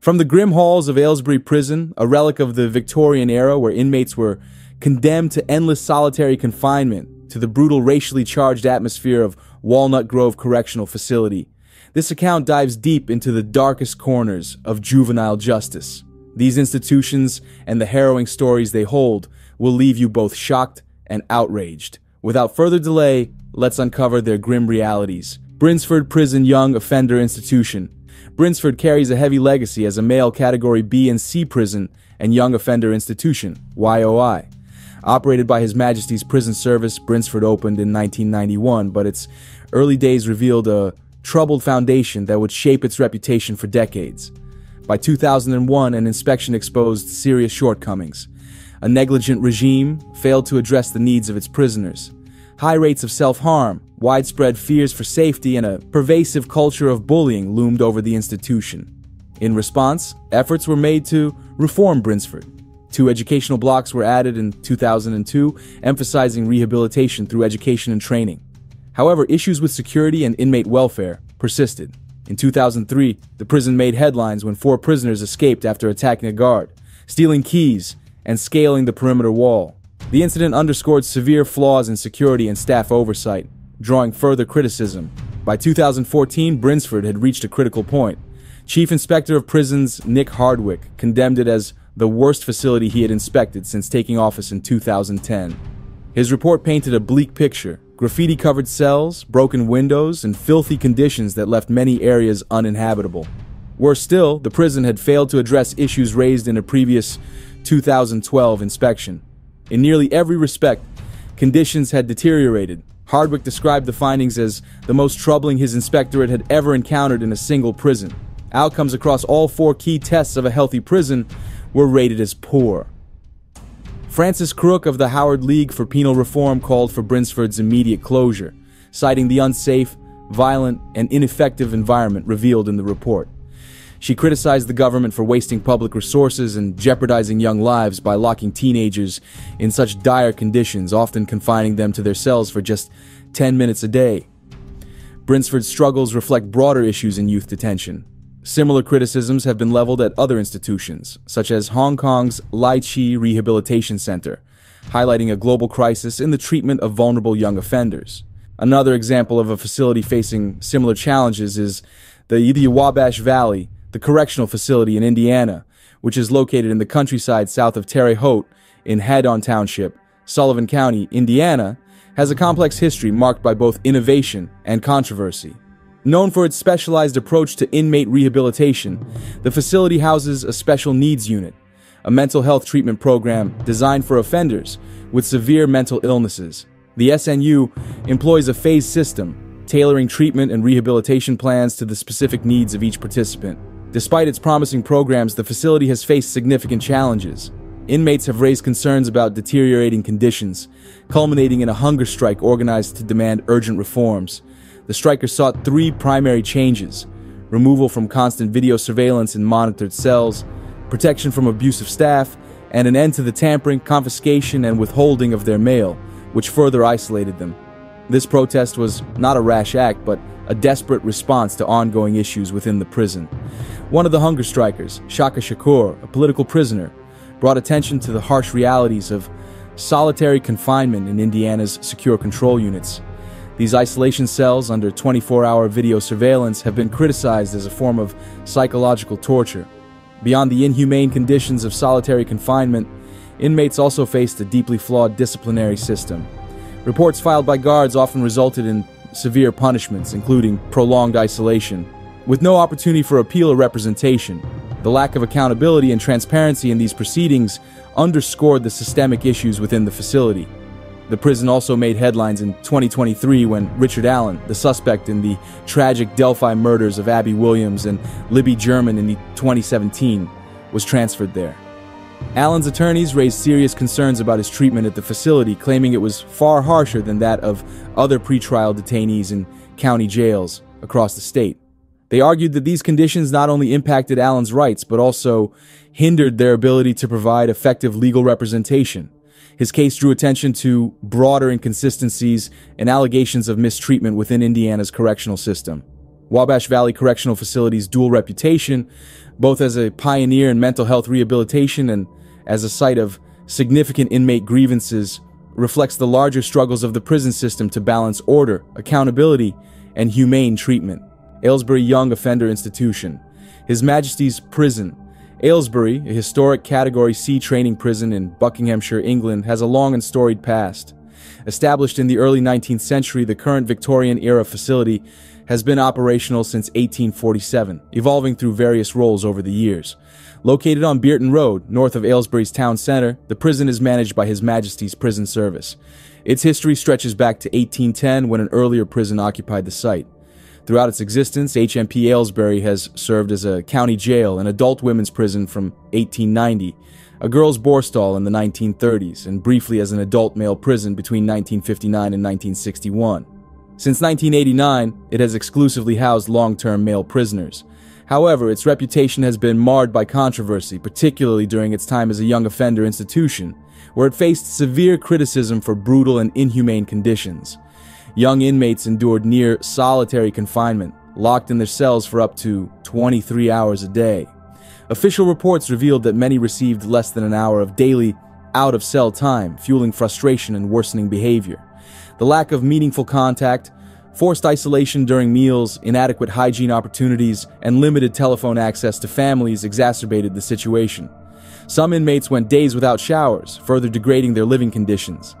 From the grim halls of Aylesbury Prison, a relic of the Victorian era where inmates were condemned to endless solitary confinement, to the brutal racially charged atmosphere of Walnut Grove Correctional Facility, this account dives deep into the darkest corners of juvenile justice. These institutions and the harrowing stories they hold will leave you both shocked and outraged. Without further delay, let's uncover their grim realities. Brinsford Prison Young Offender Institution. Brinsford carries a heavy legacy as a male Category B and C prison and young offender institution, YOI. Operated by His Majesty's Prison Service, Brinsford opened in 1991, but its early days revealed a troubled foundation that would shape its reputation for decades. By 2001, an inspection exposed serious shortcomings. A negligent regime failed to address the needs of its prisoners. High rates of self-harm, widespread fears for safety, and a pervasive culture of bullying loomed over the institution. In response, efforts were made to reform Brinsford. 2 educational blocks were added in 2002, emphasizing rehabilitation through education and training. However, issues with security and inmate welfare persisted. In 2003, the prison made headlines when 4 prisoners escaped after attacking a guard, stealing keys, and scaling the perimeter wall. The incident underscored severe flaws in security and staff oversight, drawing further criticism. By 2014, Brinsford had reached a critical point. Chief Inspector of Prisons Nick Hardwick condemned it as the worst facility he had inspected since taking office in 2010. His report painted a bleak picture: graffiti-covered cells, broken windows, and filthy conditions that left many areas uninhabitable. Worse still, the prison had failed to address issues raised in a previous 2012 inspection. In nearly every respect, conditions had deteriorated. Hardwick described the findings as the most troubling his inspectorate had ever encountered in a single prison. Outcomes across all 4 key tests of a healthy prison were rated as poor. Francis Crook of the Howard League for Penal Reform called for Brinsford's immediate closure, citing the unsafe, violent, and ineffective environment revealed in the report. She criticized the government for wasting public resources and jeopardizing young lives by locking teenagers in such dire conditions, often confining them to their cells for just 10 minutes a day. Brinsford's struggles reflect broader issues in youth detention. Similar criticisms have been leveled at other institutions, such as Hong Kong's Lai Chi Rehabilitation Center, highlighting a global crisis in the treatment of vulnerable young offenders. Another example of a facility facing similar challenges is the Wabash Valley, the correctional facility in Indiana, which is located in the countryside south of Terre Haute in Haddon Township, Sullivan County, Indiana, has a complex history marked by both innovation and controversy. Known for its specialized approach to inmate rehabilitation, the facility houses a special needs unit, a mental health treatment program designed for offenders with severe mental illnesses. The SNU employs a phased system, tailoring treatment and rehabilitation plans to the specific needs of each participant. Despite its promising programs, the facility has faced significant challenges. Inmates have raised concerns about deteriorating conditions, culminating in a hunger strike organized to demand urgent reforms. The strikers sought 3 primary changes: removal from constant video surveillance in monitored cells, protection from abusive staff, and an end to the tampering, confiscation, and withholding of their mail, which further isolated them. This protest was not a rash act, but a desperate response to ongoing issues within the prison. One of the hunger strikers, Shaka Shakur, a political prisoner, brought attention to the harsh realities of solitary confinement in Indiana's secure control units. These isolation cells under 24-hour video surveillance have been criticized as a form of psychological torture. Beyond the inhumane conditions of solitary confinement, inmates also faced a deeply flawed disciplinary system. Reports filed by guards often resulted in severe punishments, including prolonged isolation, with no opportunity for appeal or representation. The lack of accountability and transparency in these proceedings underscored the systemic issues within the facility. The prison also made headlines in 2023 when Richard Allen, the suspect in the tragic Delphi murders of Abby Williams and Libby German in 2017, was transferred there. Allen's attorneys raised serious concerns about his treatment at the facility, claiming it was far harsher than that of other pretrial detainees in county jails across the state. They argued that these conditions not only impacted Allen's rights, but also hindered their ability to provide effective legal representation. His case drew attention to broader inconsistencies and allegations of mistreatment within Indiana's correctional system. Wabash Valley Correctional Facility's dual reputation both as a pioneer in mental health rehabilitation and as a site of significant inmate grievances, reflects the larger struggles of the prison system to balance order, accountability, and humane treatment. Aylesbury Young Offender Institution, His Majesty's Prison. Aylesbury, a historic Category C training prison in Buckinghamshire, England, has a long and storied past. Established in the early 19th century, the current Victorian-era facility has been operational since 1847, evolving through various roles over the years. Located on Bearton Road, north of Aylesbury's town centre, the prison is managed by His Majesty's Prison Service. Its history stretches back to 1810, when an earlier prison occupied the site. Throughout its existence, HMP Aylesbury has served as a county jail and adult women's prison from 1890, a girls' borstal in the 1930s, and briefly as an adult male prison between 1959 and 1961. Since 1989, it has exclusively housed long-term male prisoners. However, its reputation has been marred by controversy, particularly during its time as a young offender institution, where it faced severe criticism for brutal and inhumane conditions. Young inmates endured near solitary confinement, locked in their cells for up to 23 hours a day. Official reports revealed that many received less than an hour of daily out-of-cell time, fueling frustration and worsening behavior. The lack of meaningful contact, forced isolation during meals, inadequate hygiene opportunities, and limited telephone access to families exacerbated the situation. Some inmates went days without showers, further degrading their living conditions.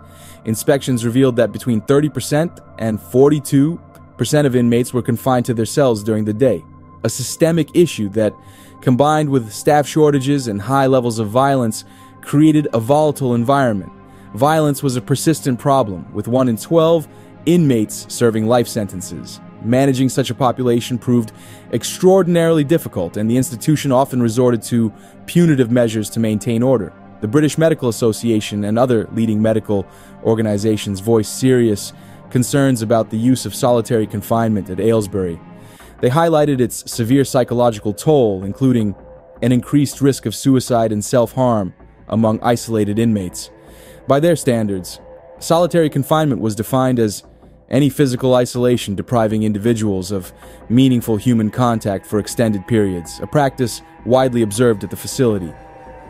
Inspections revealed that between 30% and 42% of inmates were confined to their cells during the day, a systemic issue that, combined with staff shortages and high levels of violence, created a volatile environment. Violence was a persistent problem, with 1 in 12 inmates serving life sentences. Managing such a population proved extraordinarily difficult, and the institution often resorted to punitive measures to maintain order. The British Medical Association and other leading medical organizations voiced serious concerns about the use of solitary confinement at Aylesbury. They highlighted its severe psychological toll, including an increased risk of suicide and self-harm among isolated inmates. By their standards, solitary confinement was defined as any physical isolation depriving individuals of meaningful human contact for extended periods, a practice widely observed at the facility.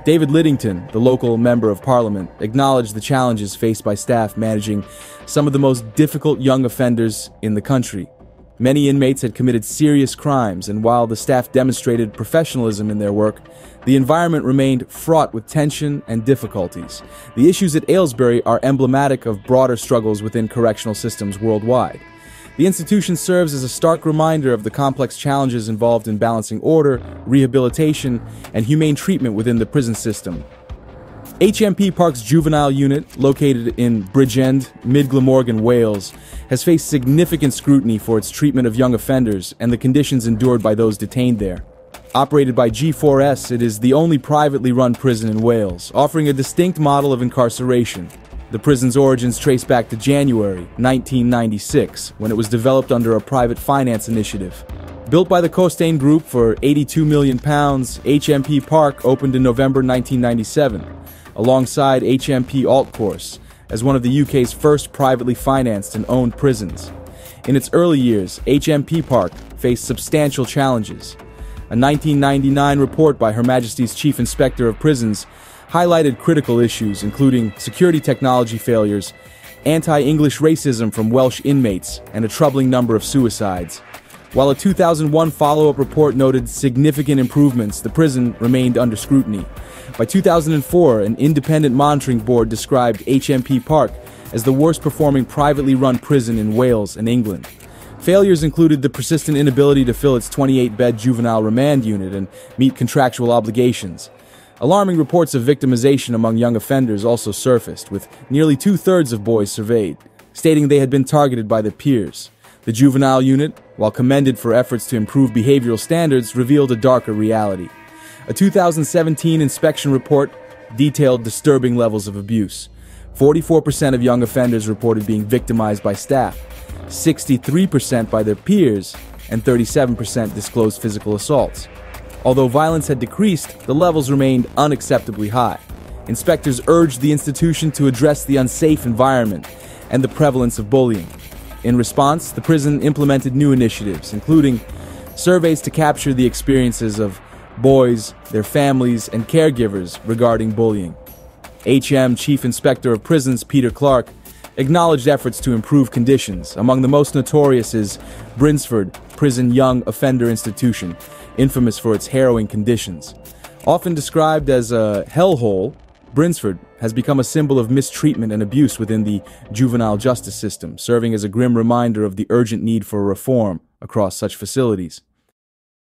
David Lidington, the local member of parliament, acknowledged the challenges faced by staff managing some of the most difficult young offenders in the country. Many inmates had committed serious crimes, and while the staff demonstrated professionalism in their work, the environment remained fraught with tension and difficulties. The issues at Aylesbury are emblematic of broader struggles within correctional systems worldwide. The institution serves as a stark reminder of the complex challenges involved in balancing order, rehabilitation, and humane treatment within the prison system. HMP Park's juvenile unit, located in Bridgend, Mid Glamorgan, Wales, has faced significant scrutiny for its treatment of young offenders and the conditions endured by those detained there. Operated by G4S, it is the only privately run prison in Wales, offering a distinct model of incarceration. The prison's origins trace back to January 1996, when it was developed under a private finance initiative. Built by the Costain Group for £82 million, HMP Park opened in November 1997, alongside HMP Altcourse, as one of the UK's first privately financed and owned prisons. In its early years, HMP Park faced substantial challenges. A 1999 report by Her Majesty's Chief Inspector of Prisons highlighted critical issues, including security technology failures, anti-English racism from Welsh inmates, and a troubling number of suicides. While a 2001 follow-up report noted significant improvements, the prison remained under scrutiny. By 2004, an independent monitoring board described HMP Park as the worst-performing privately run prison in Wales and England. Failures included the persistent inability to fill its 28-bed juvenile remand unit and meet contractual obligations. Alarming reports of victimization among young offenders also surfaced, with nearly two-thirds of boys surveyed, stating they had been targeted by their peers. The juvenile unit, while commended for efforts to improve behavioral standards, revealed a darker reality. A 2017 inspection report detailed disturbing levels of abuse. 44% of young offenders reported being victimized by staff, 63% by their peers, and 37% disclosed physical assaults. Although violence had decreased, the levels remained unacceptably high. Inspectors urged the institution to address the unsafe environment and the prevalence of bullying. In response, the prison implemented new initiatives, including surveys to capture the experiences of boys, their families, and caregivers regarding bullying. HM Chief Inspector of Prisons Peter Clarke acknowledged efforts to improve conditions. Among the most notorious is Brinsford Prison Young Offender Institution, infamous for its harrowing conditions. Often described as a hellhole, Brinsford has become a symbol of mistreatment and abuse within the juvenile justice system, serving as a grim reminder of the urgent need for reform across such facilities.